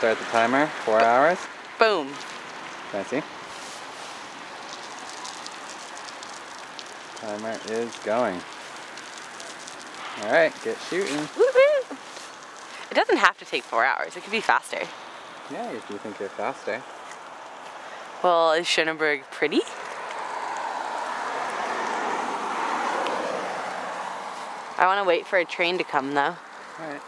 start the timer, 4 hours. Boom. Can I see? Timer is going. All right, get shooting. Woohoo! It doesn't have to take 4 hours. It could be faster. Yeah, if you think you're faster. Well, is Schöneberg pretty? I want to wait for a train to come, though. All right.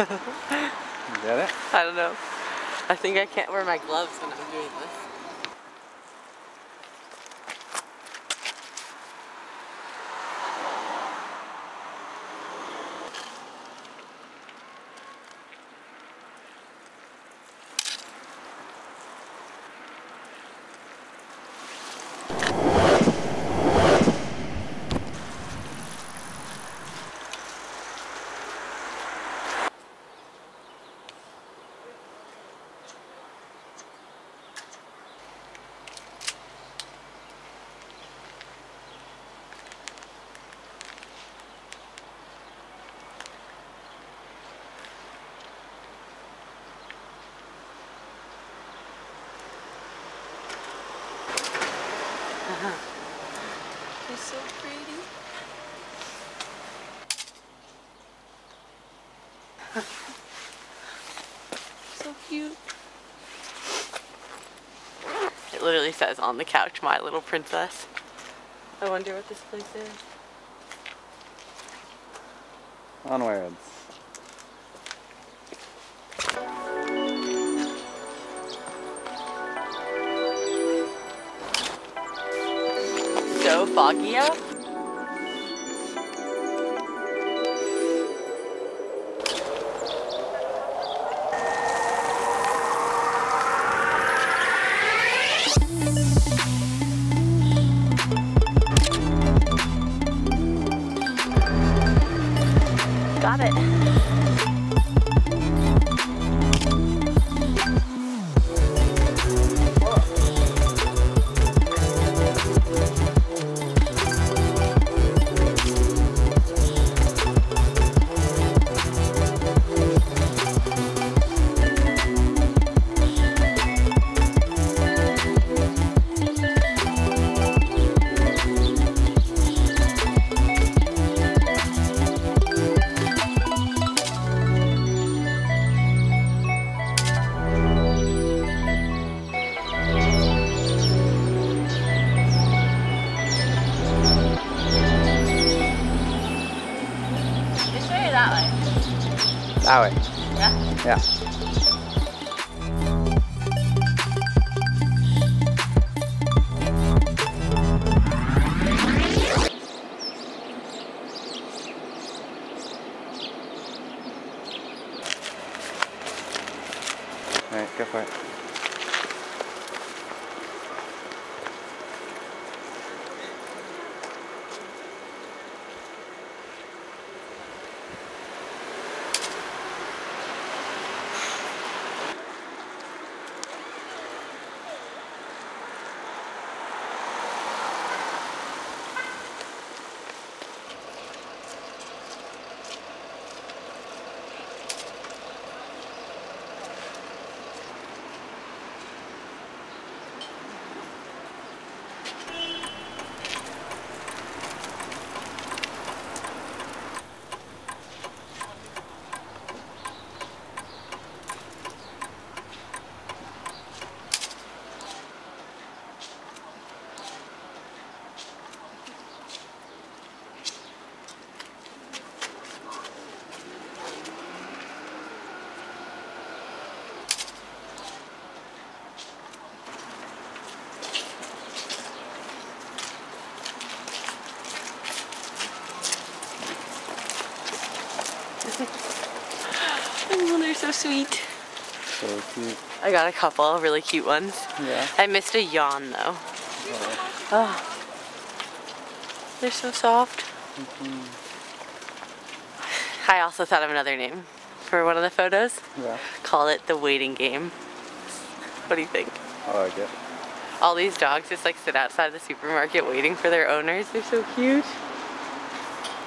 You get it? I don't know. I think I can't wear my gloves when I'm doing this. You're so pretty. So cute. It literally says on the couch, "My little princess." I wonder what this place is. Onwards. So foggy out. Got it. That way. Yeah? Yeah. Alright, go for it. sweet. So cute. I got a couple really cute ones. Yeah. I missed a yawn though. Oh. Oh. They're so soft. Mm-hmm. I also thought of another name for one of the photos. Yeah. Call it the waiting game. What do you think? I like it. All these dogs just like sit outside the supermarket waiting for their owners. They're so cute.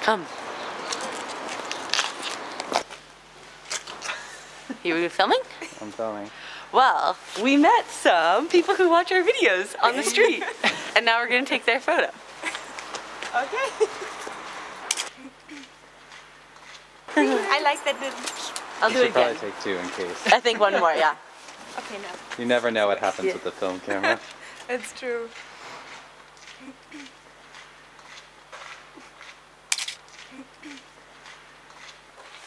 Come. You were filming? I'm filming. Well, we met some people who watch our videos on the street. And now we're going to take their photo. Okay. I like that. I'll do it again. You should probably take two in case. I think one more, yeah. Okay, no. You never know what happens with the film camera. It's true.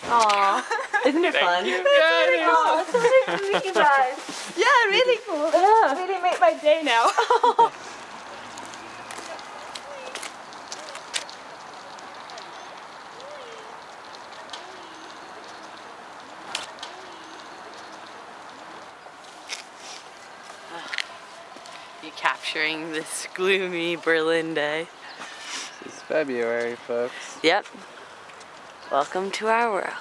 Aww. Isn't it fun? Thank you. It's really cool. It's so nice to meet you guys. Yeah, really cool. Yeah. It really made my day now. Capturing this gloomy Berlin day. This is February, folks. Yep. Welcome to our world.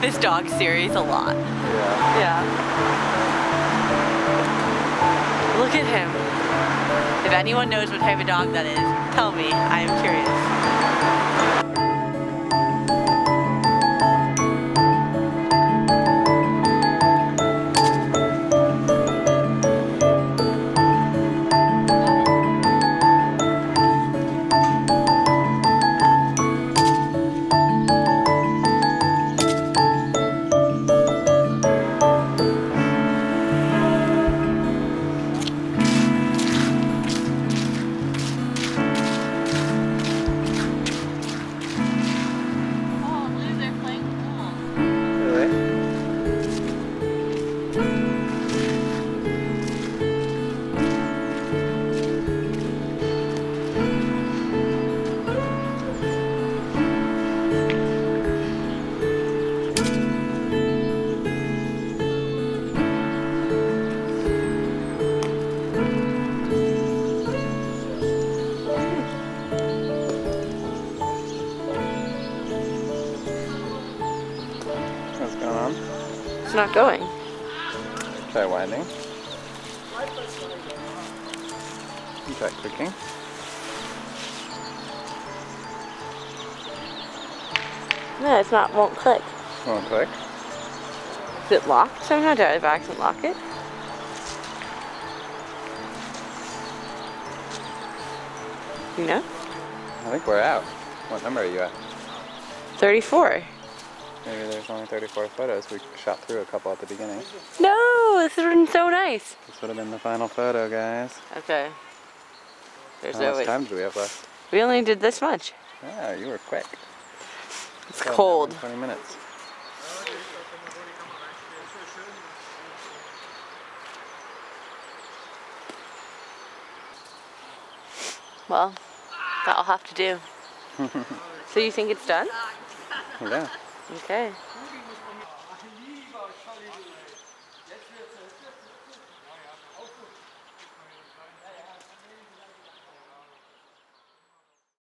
This dog series a lot. Yeah. Yeah. Look at him. If anyone knows what type of dog that is, tell me. I am curious. It's not going. Try winding. Try clicking. No, it's not. Won't click. Won't click. Is it locked somehow? Did I by accident lock it? You know? I think we're out. What number are you at? 34. Maybe there's only 34 photos. We shot through a couple at the beginning. No, this would have been so nice. This would have been the final photo, guys. Okay. There's How much time do we have left? We only did this much. Yeah, you were quick. It's cold. 20 minutes. Well, that'll have to do. So you think it's done? Yeah. Okay.